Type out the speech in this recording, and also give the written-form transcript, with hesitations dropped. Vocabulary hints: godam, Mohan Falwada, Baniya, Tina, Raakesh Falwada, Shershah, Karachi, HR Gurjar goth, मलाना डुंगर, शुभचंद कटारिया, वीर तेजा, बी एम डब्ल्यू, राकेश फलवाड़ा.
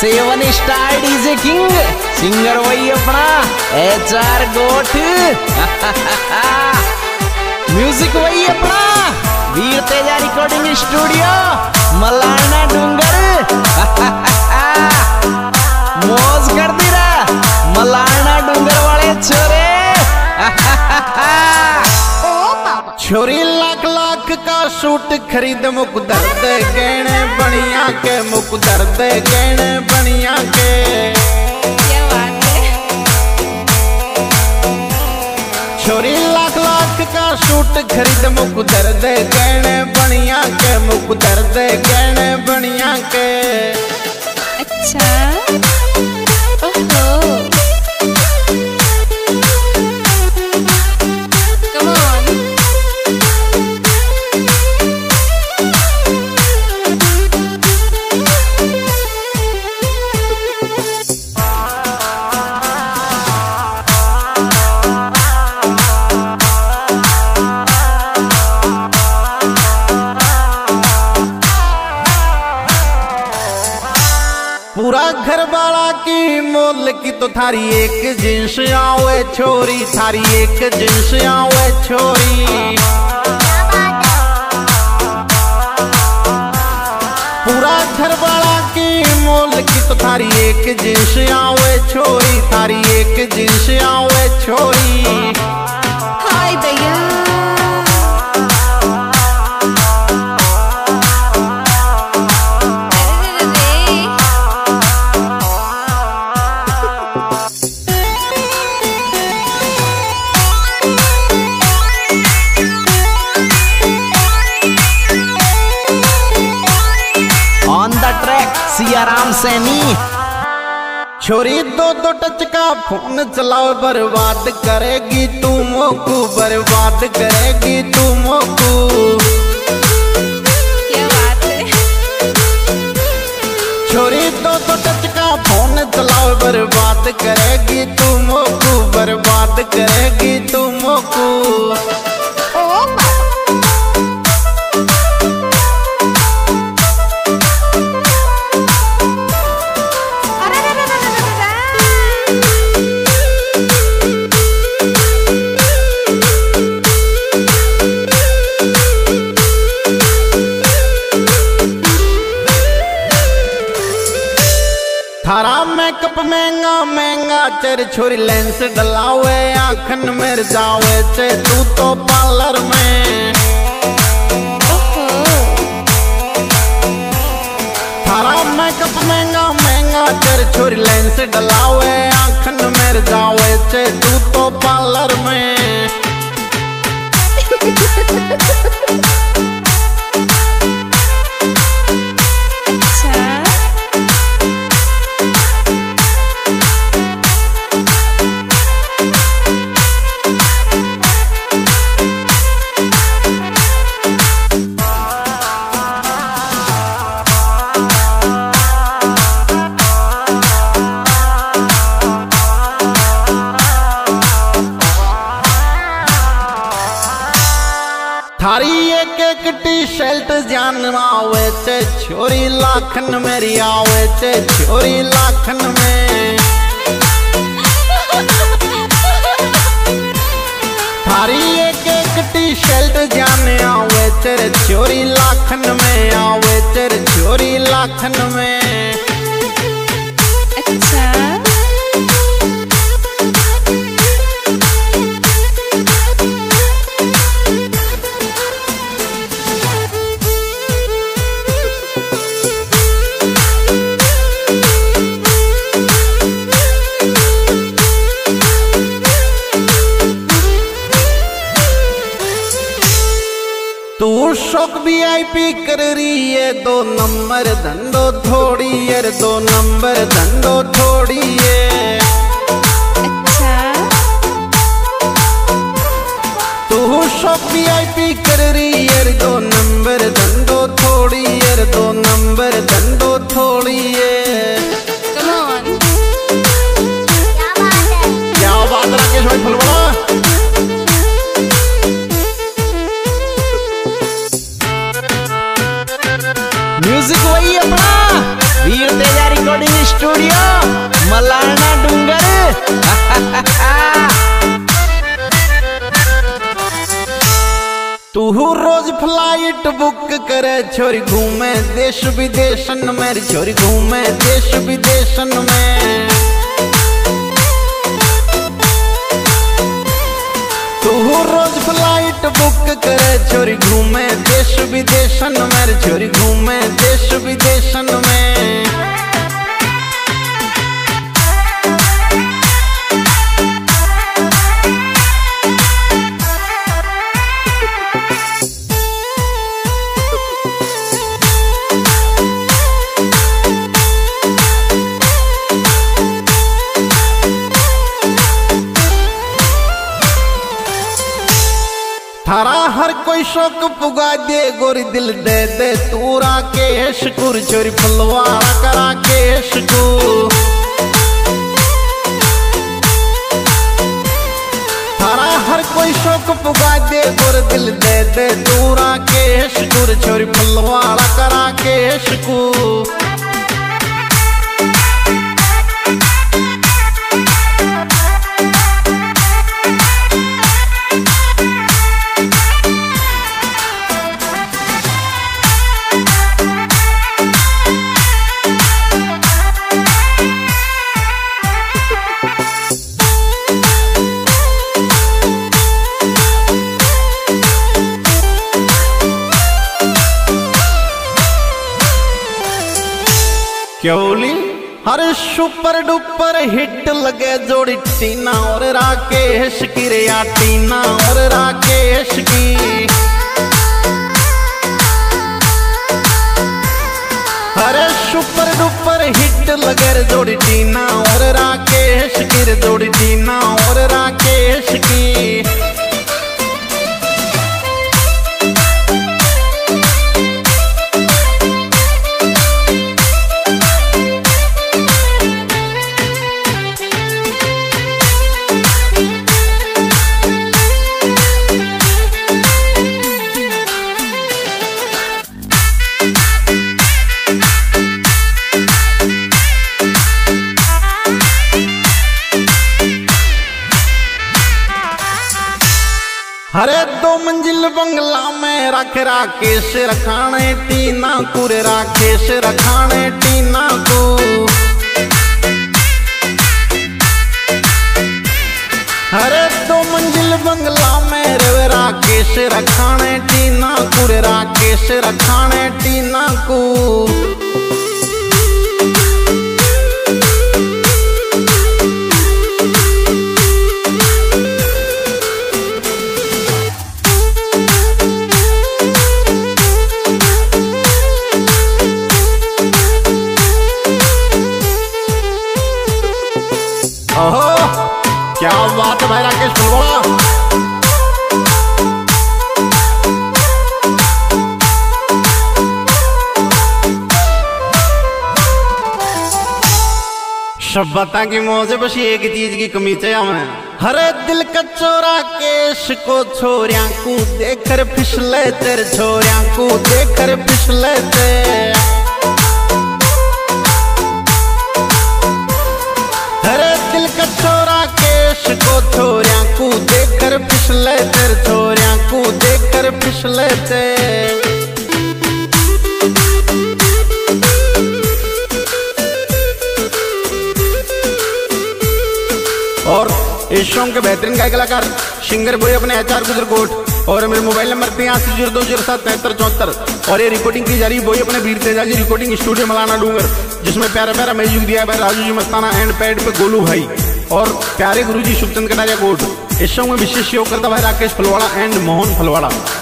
सेवनी star DJ king singer वही अपना HR गोठ म्यूजिक वही अपना वीर तेजा रिकॉर्डिंग स्टूडियो मलाना डुंगर मौज कर दी रा मलाना डुंगर वाले छोरे छोरी लाख लाख का सूट खरीद मुख दर्द गहने बनिया के मुख दर्द गहने बनिया के छोरी लाख लाख का सूट खरीद मुख दर्द गहने बनिया के मुख दर्द गहने बनिया के। अच्छा की तो थारी एक जींस आवे छोरी थारी एक जींस आवे छोरी पूरा घर वाला की मोल की तो थारी एक जींस आवे छोरी थारी एक जींस आवे छोरी। हाय भैया आराम से नी छोरी दो दो टच का फोन चलाओ बर्बाद करेगी तू मोकू बर्बाद करेगी तू मोकू। क्या बात है छोरी दो दो टच का फोन चलाओ बर्बाद करेगी तू मोकू बर्बाद करेगी तू मोकू। महंगा महंगा चेर छोरी लेंस डलावे आंखन में जावे चे तू तो पार्लर में थारा मेकअप महंगा महंगा चेर छोरी लेंस डलावे आंखन में जावे चे तू तो पार्लर में। छोरी लाखन मेरी आवे चे छोरी लाखन में थारी एक एक टी शर्ट जाने आवे तेरे छोरी लाखन में आवे तेरे छोरी लाखन में। अच्छा वीआईपी कर रही है दो नंबर धंधो थोड़ी यार दो नंबर धंधो थोड़ी है। अच्छा तू सब वीआईपी कर रही है दो नंबर धंधो थोड़ी यार दो नंबर धंधो थोड़ी है। क्या बात है क्या बात राकेश भाई फलवाड़ा म्यूजिक वही अपना वीर तेजा recording flight book करे छोरी घूमे देश विदेशन में, छोरी घूमे देश विदेशन में। तू रोज फ्लाइट बुक करे छोरी घूमे देश विदेशन में, छोरी घूमे देश विदेशन में। थारा हर कोई शौक पुगा दे गोरी दिल दे दे तू राकेश कुर, छोरी फलवाड़ा का राकेश को। थारा हर कोई शौक पुगा दे गोरी दिल दे दे तू राकेश कुर, छोरी फलवाड़ा का राकेश को। क्योंली हर सुपर डुपर हिट लगे जोड़ी टीना और राकेश की रे, या टीना और राकेश की। हर सुपर डुपर हिट लगे जोड़ी टीना और राकेश की रे, जोड़ी टीना और राकेश की। हरे दो मंजिल बंगला में रख राकेश रखाने टीना को, राकेश रखाने टीना को। हरे दो मंजिल बंगला में रे राकेश रखाने टीना को, राकेश रखाने टीना को। क्या बात है भाई राकेश फलवाड़ा। सब बता की मौज बस एक चीज की कमी है हमें, हरे दिल कच्चो राकेश को छोरिया को देखकर फिसले तेरे, छोरिया को देखकर फिसले तेरे। छोरिया को देखकर फिसले तेरे, छोरिया को देखकर फिसले तेरे। और इस सॉन्ग के बेहतरीन गायक कलाकार सिंगर बोले अपने HR गुजरकोट और मेरे मोबाइल नंबर 8302077374 और ये रिकॉर्डिंग की जा रही है बोई अपने वीर तेजा जी रिकॉर्डिंग स्टूडियो मलाना डूंगर, जिसमें प्यारा प्यारा म्यूजिक दिया है राजू जी मस्ताना एंड पैड पे गोलू भाई और प्यारे गुरुजी शुभचंद कटारिया कोट। इस शो में विशेष सहयोग करता भाई राकेश फलवाड़ा एंड मोहन फलवाड़ा।